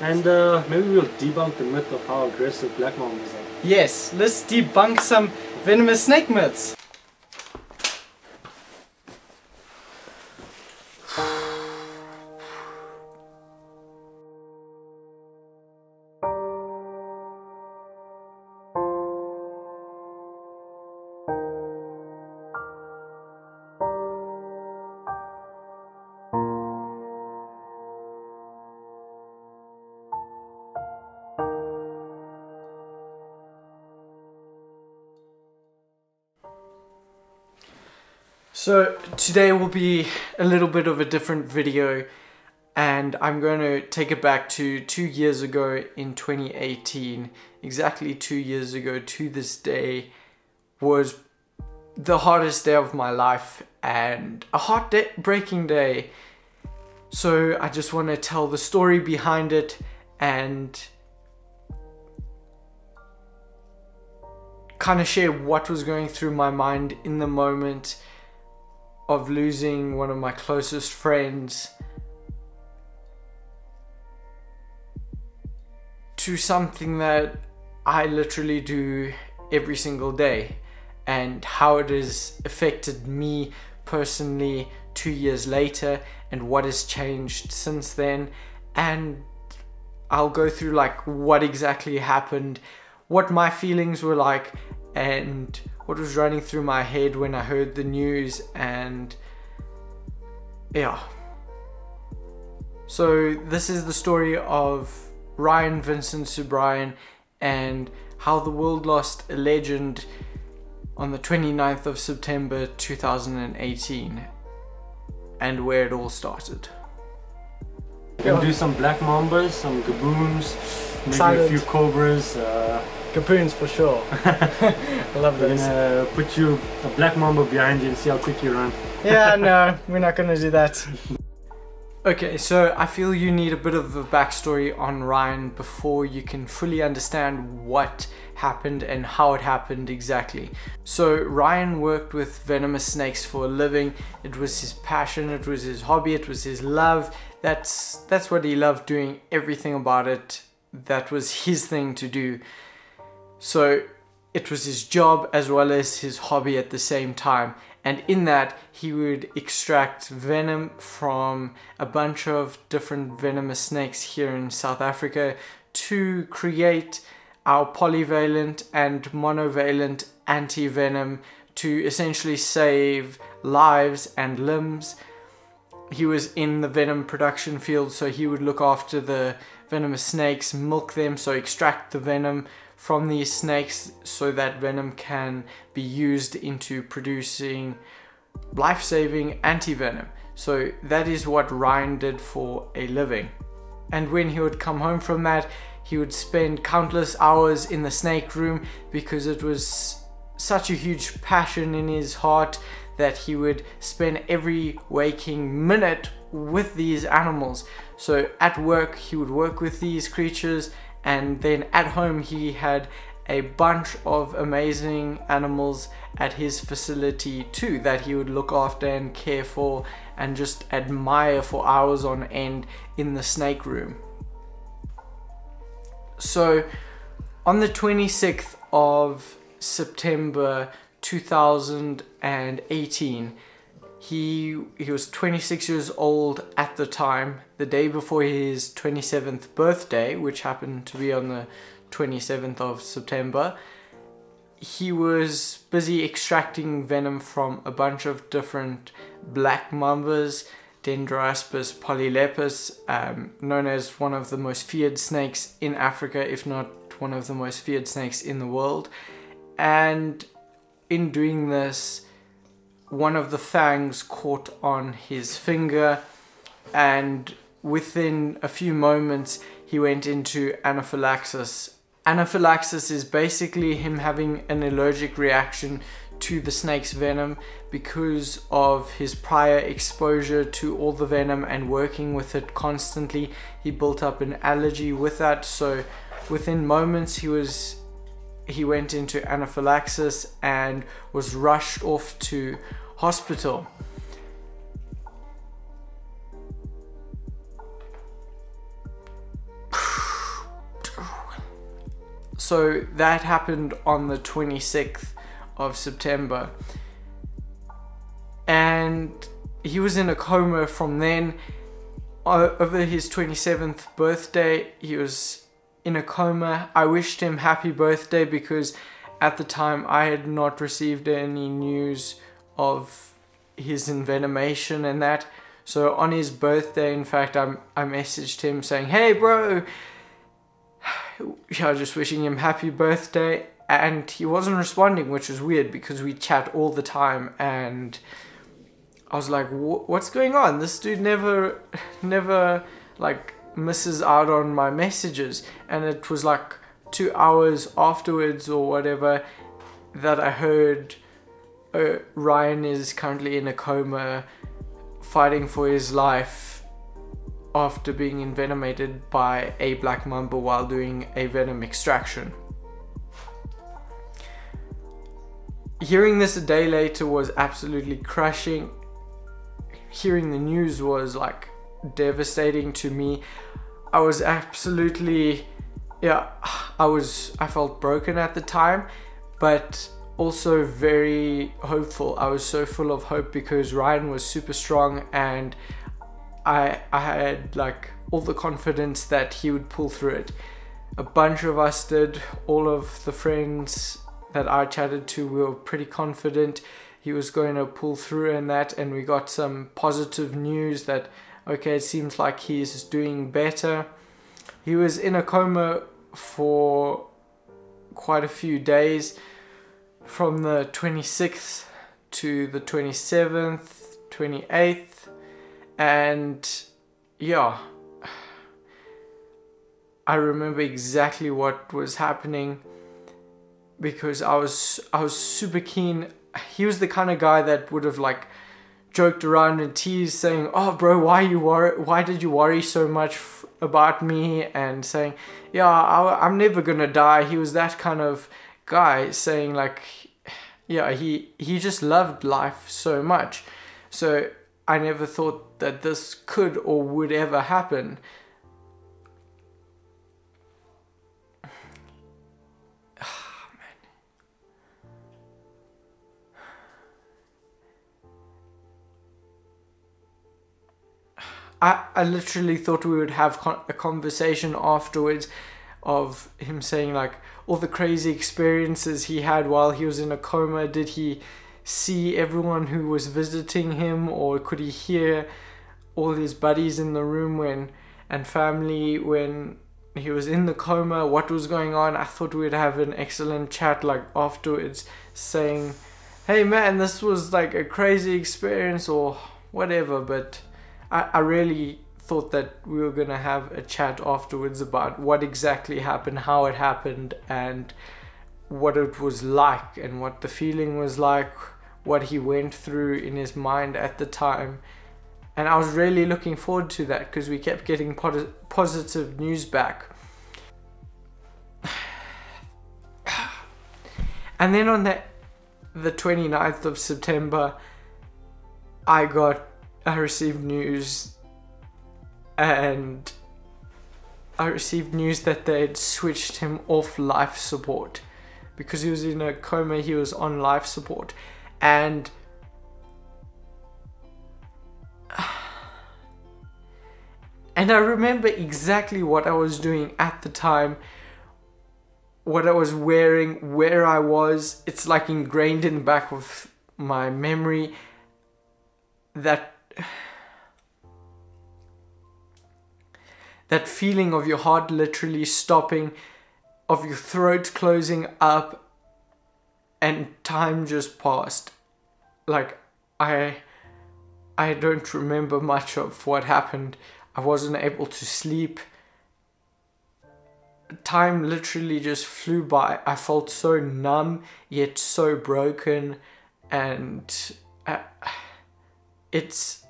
And maybe we'll debunk the myth of how aggressive black mambas are. Yes, let's debunk some venomous snake myths. So today will be a little bit of a different video, and I'm going to take it back to 2 years ago in 2018. Exactly 2 years ago to this day was the hardest day of my life and a heartbreaking day. So I just want to tell the story behind it and kind of share what was going through my mind in the moment of losing one of my closest friends to something that I literally do every single day, and how it has affected me personally 2 years later and what has changed since then. And I'll go through like what exactly happened, what my feelings were like, and what was running through my head when I heard the news. And yeah. So this is the story of Ryan Vincent Soobrayan and how the world lost a legend on the 29th of September 2018 and where it all started. We'll do some black mambas, some gaboons, maybe a few cobras. Capoons for sure. I love those. We're gonna put you a black mamba behind you and see how quick you run. Yeah, no, we're not gonna do that. Okay, so I feel you need a bit of a backstory on Ryan before you can fully understand what happened and how it happened exactly. So Ryan worked with venomous snakes for a living. It was his passion, it was his hobby, it was his love. That's what he loved doing, everything about it. That was his thing to do. So it was his job as well as his hobby at the same time, and in that he would extract venom from a bunch of different venomous snakes here in South Africa to create our polyvalent and monovalent anti-venom to essentially save lives and limbs. He was in the venom production field, so he would look after the venomous snakes, milk them, so extract the venom from these snakes so that venom can be used into producing life-saving anti-venom. So that is what Ryan did for a living. And when he would come home from that, he would spend countless hours in the snake room because it was such a huge passion in his heart that he would spend every waking minute with these animals. So at work, he would work with these creatures, and then at home he had a bunch of amazing animals at his facility too that he would look after and care for and just admire for hours on end in the snake room. So on the 26th of September 2018, he was 26 years old at the time, the day before his 27th birthday, which happened to be on the 27th of September. He was busy extracting venom from a bunch of different black mambas, dendroaspis polylepis, known as one of the most feared snakes in Africa, if not one of the most feared snakes in the world. And in doing this, one of the fangs caught on his finger, and within a few moments he went into anaphylaxis. Anaphylaxis is basically him having an allergic reaction to the snake's venom because of his prior exposure to all the venom and working with it constantly. He built up an allergy with that, so within moments he went into anaphylaxis and was rushed off to hospital. So that happened on the 26th of September. And he was in a coma from then. Over his 27th birthday, he was in a coma. I wished him happy birthday because at the time I had not received any news of his envenomation and that. So on his birthday, in fact, I messaged him saying, "Hey bro," I was just wishing him happy birthday, and he wasn't responding, which was weird because we chat all the time. And I was like, what's going on? This dude never like misses out on my messages. And it was like 2 hours afterwards or whatever that I heard Ryan is currently in a coma fighting for his life after being envenomated by a black mamba while doing a venom extraction. Hearing this a day later was absolutely crushing. Hearing the news was like devastating to me. I was absolutely, I felt broken at the time, but also very hopeful. I was so full of hope because Ryan was super strong, and I had like all the confidence that he would pull through it. A bunch of us did. All of the friends that I chatted to, we were pretty confident he was going to pull through and that, and we got some positive news that, okay, it seems like he's doing better. He was in a coma for quite a few days, from the 26th to the 27th, 28th, and yeah, I remember exactly what was happening because I was super keen. He was the kind of guy that would have like joked around and teased, saying, "Oh bro, why did you worry so much about me?" and saying, "Yeah, I'm never gonna die." He was that kind of guy, saying like, yeah, he just loved life so much. So I never thought that this could or would ever happen. I literally thought we would have a conversation afterwards of him saying like all the crazy experiences he had while he was in a coma. Did he see everyone who was visiting him, or could he hear all his buddies in the room and family when he was in the coma? What was going on? I thought we'd have an excellent chat like afterwards, saying, "Hey man, this was like a crazy experience," or whatever, but I really thought that we were going to have a chat afterwards about what exactly happened, how it happened, and what it was like, and what the feeling was like, what he went through in his mind at the time. And I was really looking forward to that because we kept getting positive news back. And then on the 29th of September, I received news, and I received news that they had switched him off life support. Because he was in a coma, he was on life support, and I remember exactly what I was doing at the time, what I was wearing, where I was. It's like ingrained in the back of my memory that that feeling of your heart literally stopping, of your throat closing up, and time just passed. Like I don't remember much of what happened. I wasn't able to sleep. Time literally just flew by. I felt so numb yet so broken, and it's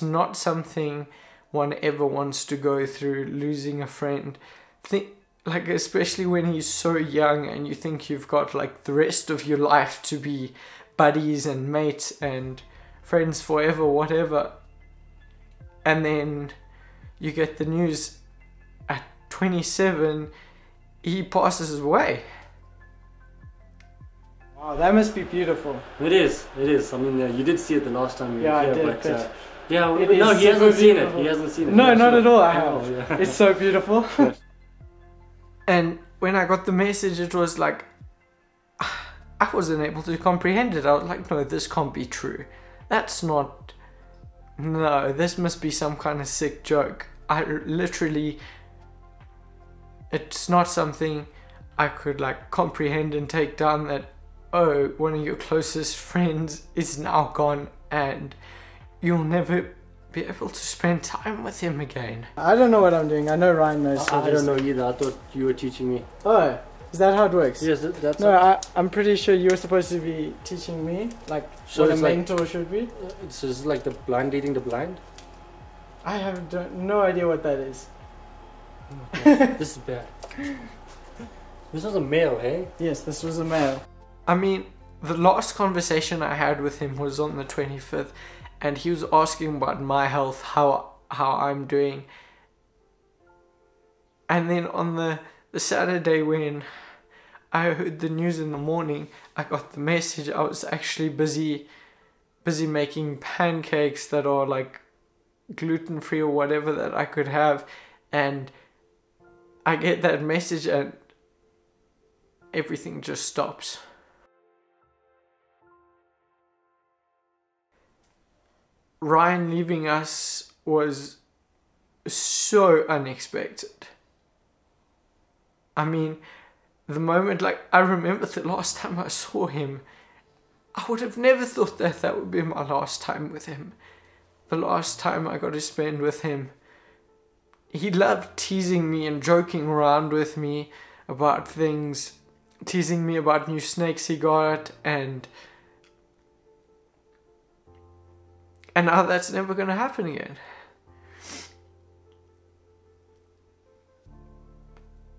not something one ever wants to go through, losing a friend. Think like, especially when he's so young and you think you've got like the rest of your life to be buddies and mates and friends forever, whatever, and then you get the news at 27, he passes away. Wow, that must be beautiful. It is, it is. I mean, you did see it the last time you were here, but yeah, no, he hasn't seen it. He hasn't seen it. No, not at all. I have. Yeah. It's so beautiful. And when I got the message, it was like, I wasn't able to comprehend it. I was like, no, this can't be true. That's not, no, this must be some kind of sick joke. I literally, it's not something I could like comprehend and take down that, oh, one of your closest friends is now gone and you'll never be able to spend time with him again. I don't know what I'm doing. I know Ryan knows. I don't know either. I thought you were teaching me. Oh, is that how it works? Yes, that's no, I'm pretty sure you're supposed to be teaching me, like, so what a mentor like, should be. It's just like the blind leading the blind? I have no idea what that is. Oh, this is bad. This was a male, hey? Yes, this was a male. I mean, the last conversation I had with him was on the 25th, and he was asking about my health, how I'm doing. And then on the Saturday when I heard the news in the morning, I got the message. I was actually busy making pancakes that are like gluten-free or whatever that I could have, and I get that message and everything just stops. Ryan leaving us was so unexpected. I mean, the moment, like, I remember the last time I saw him, I would have never thought that that would be my last time with him. The last time I got to spend with him. He loved teasing me and joking around with me about things, teasing me about new snakes he got, and now that's never going to happen again.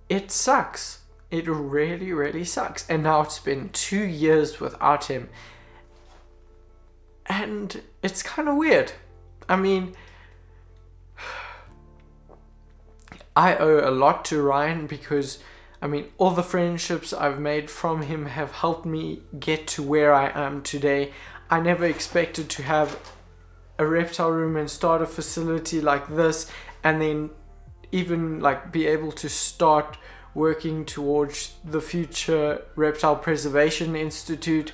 It sucks. It really, really sucks. And now it's been 2 years without him. And it's kind of weird. I mean, I owe a lot to Ryan because, I mean, all the friendships I've made from him have helped me get to where I am today. I never expected to have a reptile room and start a facility like this, and then even like be able to start working towards the future Reptile Preservation Institute.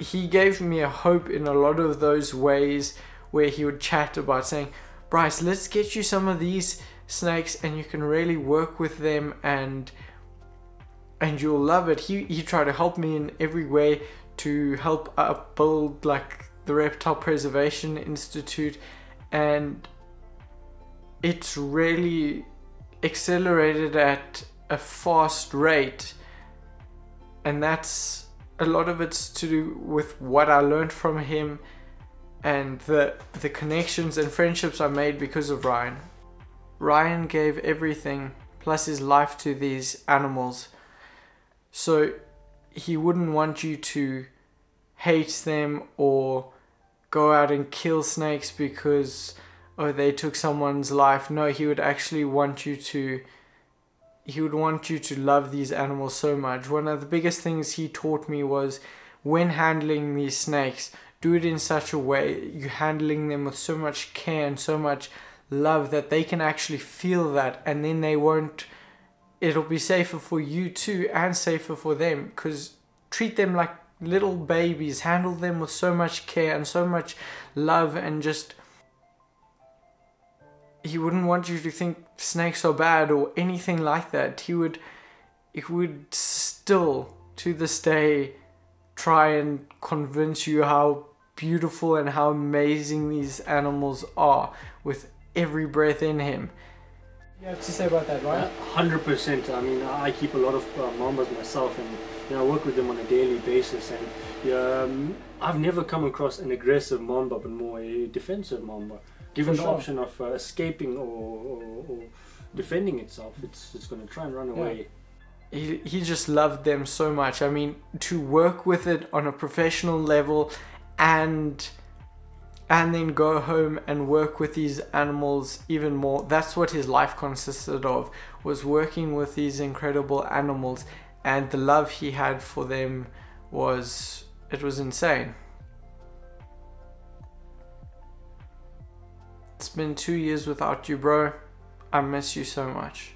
He gave me a hope in a lot of those ways where he would chat about saying, Bryce, let's get you some of these snakes and you can really work with them and you'll love it. He tried to help me in every way to help build like the Reptile Preservation Institute, and it's really accelerated at a fast rate, and that's a lot of it's to do with what I learned from him and the connections and friendships I made because of Ryan. Ryan gave everything plus his life to these animals, so he wouldn't want you to hate them or go out and kill snakes because, oh, they took someone's life. No, he would actually want you to, he would want you to love these animals so much. One of the biggest things he taught me was when handling these snakes, do it in such a way you're handling them with so much care and so much love that they can actually feel that, and then they won't, it'll be safer for you too and safer for them, because treat them like little babies, handle them with so much care and so much love, and just, he wouldn't want you to think snakes are bad or anything like that. He would still to this day try and convince you how beautiful and how amazing these animals are with every breath in him. You have to say about that, right? 100%. I mean, I keep a lot of mambas myself, and you know, I work with them on a daily basis, and I've never come across an aggressive mamba, but more a defensive mamba. Given the option of escaping or defending itself, it's going to try and run away. He just loved them so much. I mean, to work with it on a professional level and and then go home and work with these animals even more. That's what his life consisted of, was working with these incredible animals, and the love he had for them was, it was insane. It's been 2 years without you, bro. I miss you so much.